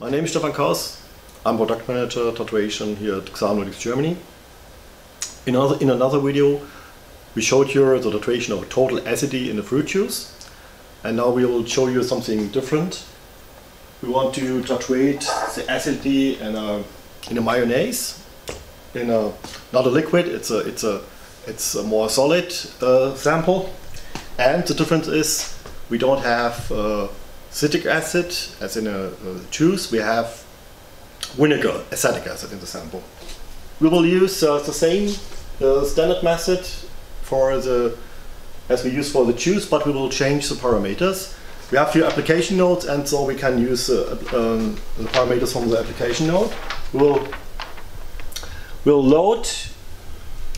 My name is Stefan Kaus. I'm product manager titration here at Xylem Analytics Germany. In another video, we showed you the titration of total acidity in the fruit juice, and now we will show you something different. We want to titrate the acidity in a mayonnaise, not a liquid. It's a more solid sample, and the difference is we don't have citric acid as in a juice. We have vinegar, acetic acid in the sample. We will use the same standard method as we use for the juice, but we will change the parameters. We have few application notes, and so we can use the parameters from the application note. We'll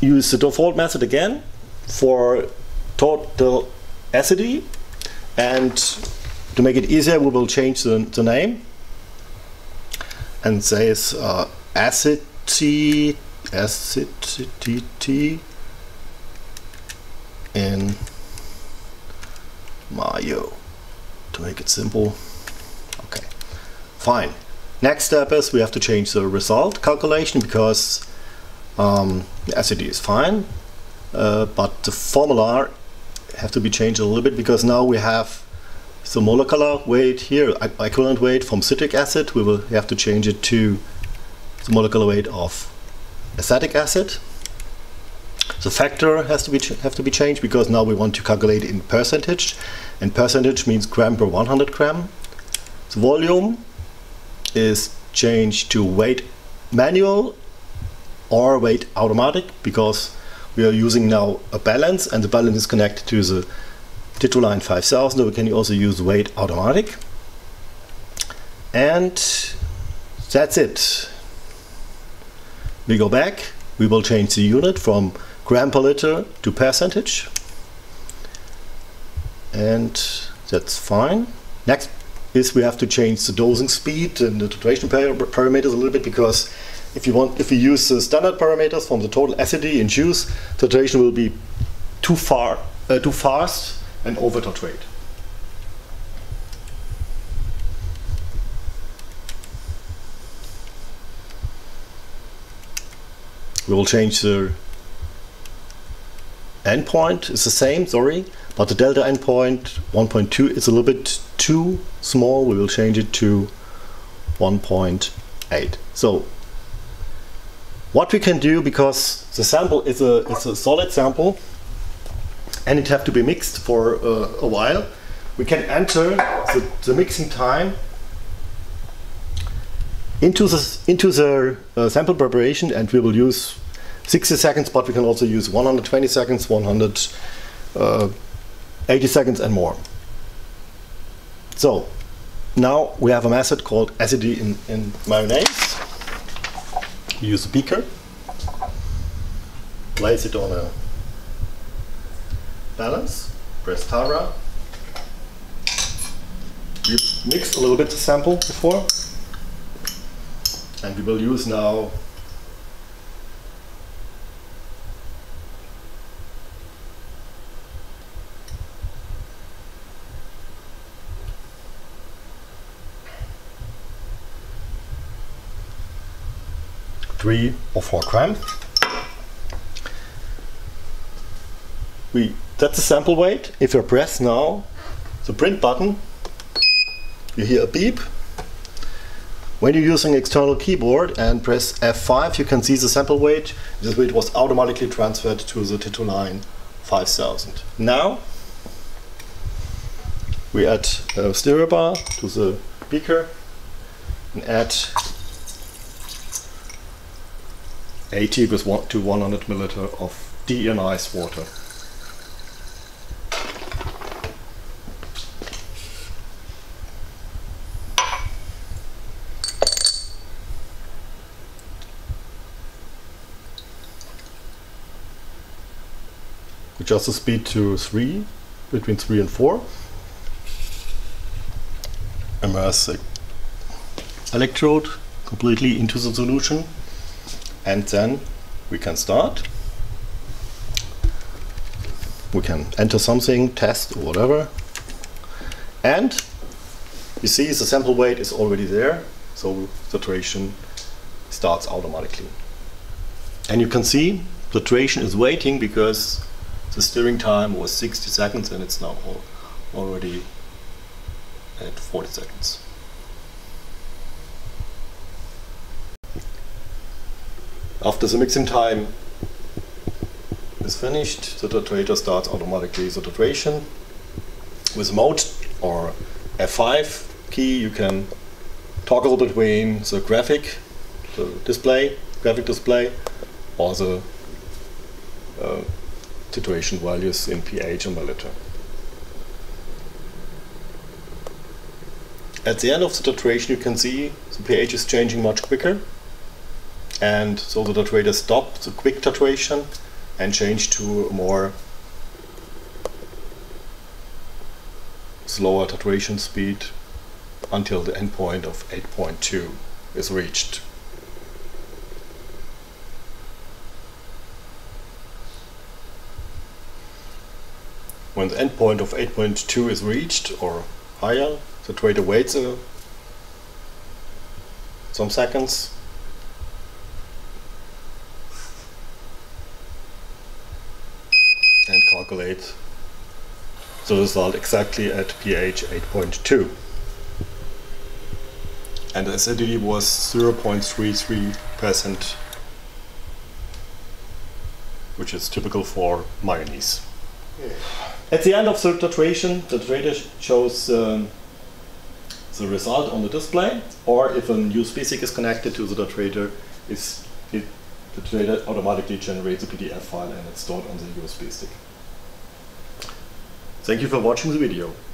use the default method again for total acidity, and to make it easier, we will change the name and say it's acidity in mayo, to make it simple. Okay, fine. Next step is we have to change the result calculation, because the acidity is fine, but the formula have to be changed a little bit, because now we have the molecular weight here, equivalent weight from citric acid. We will have to change it to the molecular weight of acetic acid. The factor have to be changed, because now we want to calculate in percentage, and percentage means gram per 100 gram. The volume is changed to weight manual or weight automatic, because we are using now a balance, and the balance is connected to the TitroLine 5000, so we can also use weight automatic. And that's it. We go back, we will change the unit from gram per liter to percentage, and that's fine. Next is we have to change the dosing speed and the titration parameters a little bit, because if we use the standard parameters from the total acidity in juice, titration will be too fast and over titrate. We will change the endpoint. It's the same, sorry, but the delta endpoint 1.2 is a little bit too small. We will change it to 1.8. So what we can do, because the sample is a solid sample, and it have to be mixed for a while, we can enter the mixing time into the sample preparation, and we will use 60 seconds, but we can also use 120 seconds, 180 seconds and more. So now we have a method called acidity in mayonnaise. We use a beaker, place it on a balance, press Tara. We mixed a little bit the sample before, and we will use now three or four grams. That's the sample weight. If you press now the print button, you hear a beep. When you're using external keyboard and press F5, you can see the sample weight. This weight was automatically transferred to the TitroLine 5000. Now we add a stirrer bar to the beaker and add 80 equals 1 to 100 milliliter of deionized water. Adjust the speed to 3, between 3 and 4. Immerse the electrode completely into the solution, and then we can start. We can enter something, test or whatever, and you see the sample weight is already there. so filtration starts automatically. And you can see filtration is waiting because the stirring time was 60 seconds and it's now already at 40 seconds. After the mixing time is finished, the titrator starts automatically the titration. With mode or F5 key you can toggle between the graphic display or the titration values in pH and milliliter. At the end of the titration you can see the pH is changing much quicker, and so the titrator stopped the quick titration and changed to a more slower titration speed until the endpoint of 8.2 is reached. When the endpoint of 8.2 is reached or higher, the titrator waits some seconds. And calculate the result exactly at pH 8.2. And the acidity was 0.33%, which is typical for mayonnaise. Yeah. At the end of the titration, the titrator shows the result on the display, or if a USB stick is connected to the titrator, the titrator automatically generates a PDF file and it's stored on the USB stick. Thank you for watching the video.